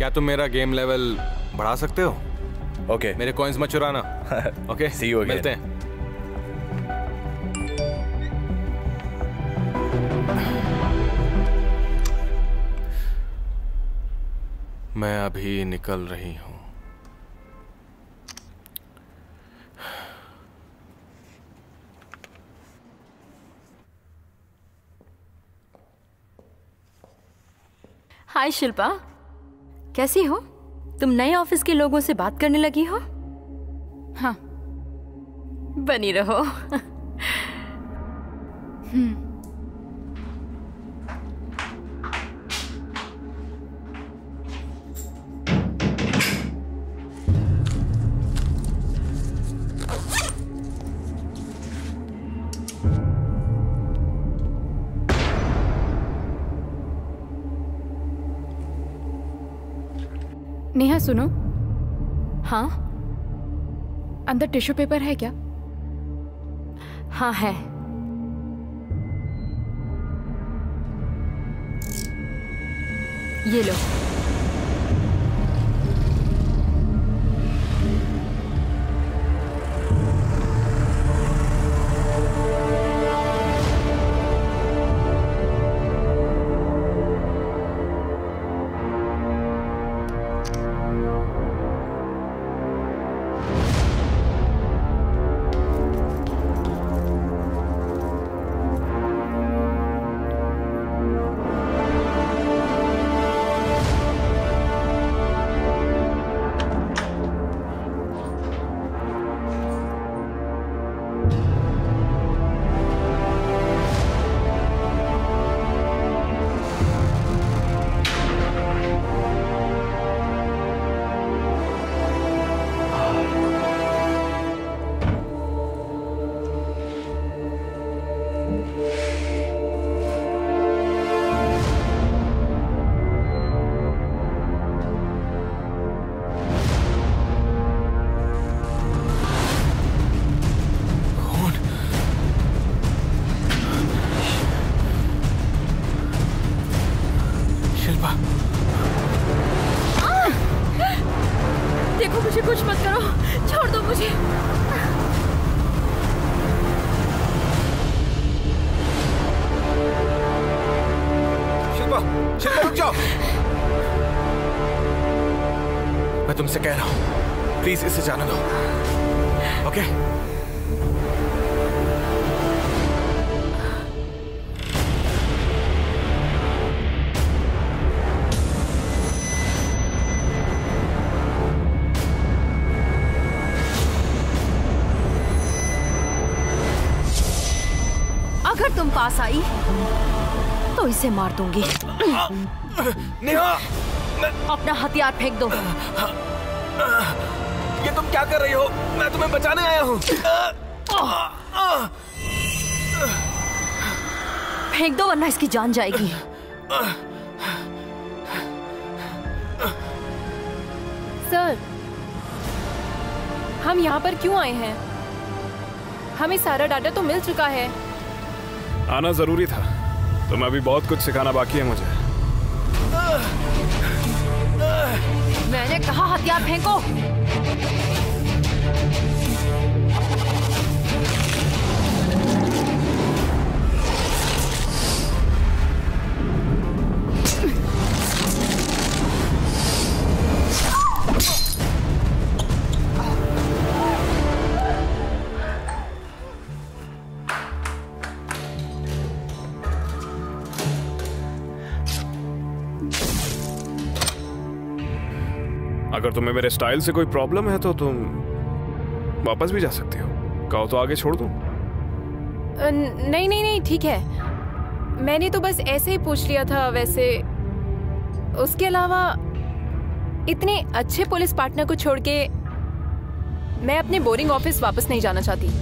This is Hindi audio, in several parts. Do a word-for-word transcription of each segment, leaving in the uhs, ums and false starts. क्या तुम मेरा गेम लेवल बढ़ा सकते हो? Okay okay. मेरे कॉइंस मत चुराना। Okay okay? See you again. मिलते हैं। मैं अभी निकल रही हूं। हाय शिल्पा, कैसी हो? तुम नए ऑफिस के लोगों से बात करने लगी हो? हाँ, बनी रहो। हम्म नेहा सुनो। हाँ, अंदर टिश्यू पेपर है क्या? हाँ है। ये लो। देखो, मुझे कुछ मत करो, छोड़ दो मुझे। शिल्पा, शिल्पा रुक जाओ। मैं तुमसे कह रहा हूं, प्लीज इसे जाने दो। ओके? अगर तुम पास आई तो इसे मार दूंगी। नेहा, मैं... अपना हथियार फेंक दो। ये तुम क्या कर रही हो? मैं तुम्हें बचाने आया हूँ। फेंक दो वरना इसकी जान जाएगी। सर, हम यहाँ पर क्यों आए हैं? हमें सारा डाटा तो मिल चुका है। आना जरूरी था। तुम्हें अभी बहुत कुछ सिखाना बाकी है मुझे। मैंने कहा हथियार फेंको। अगर तुम्हें मेरे स्टाइल से कोई प्रॉब्लम है तो तुम वापस भी जा सकती हो। कहो तो आगे छोड़ दूं। नहीं नहीं नहीं ठीक है, मैंने तो बस ऐसे ही पूछ लिया था। वैसे उसके अलावा इतने अच्छे पुलिस पार्टनर को छोड़ के मैं अपने बोरिंग ऑफिस वापस नहीं जाना चाहती।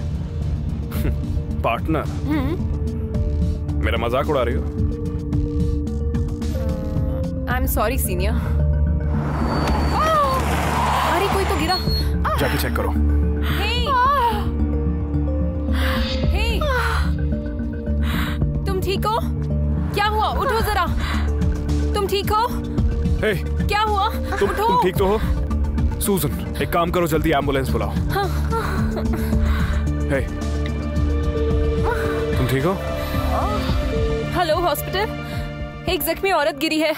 पार्टनर? मेरा मजाक उड़ा रही हो? I am sorry senior. अरे कोई तो गिरा, जाके चेक करो। हे हे तुम ठीक हो? क्या हुआ? उठो जरा। तुम ठीक हो? हे क्या हुआ? तुम उठो। तुम ठीक तो हो? सूजन एक काम करो, जल्दी एम्बुलेंस बुलाओ। हे तुम ठीक हो? Hello hospital. एक जख्मी औरत गिरी है,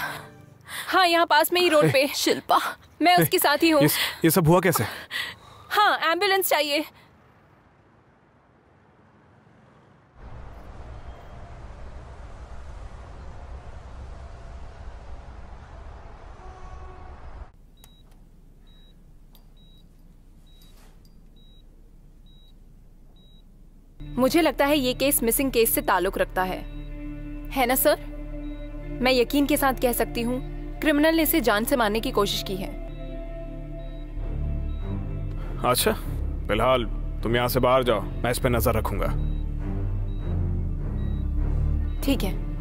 हाँ यहाँ पास में ही रोड पे। शिल्पा, मैं उसके साथ ही हूँ। ये, ये सब हुआ कैसे? हाँ एम्बुलेंस चाहिए। मुझे लगता है ये केस मिसिंग केस से ताल्लुक रखता है, है ना सर? मैं यकीन के साथ कह सकती हूँ क्रिमिनल ने इसे जान से मारने की कोशिश की है। अच्छा, फिलहाल तुम यहाँ से बाहर जाओ, मैं इस पे नजर रखूंगा। ठीक है।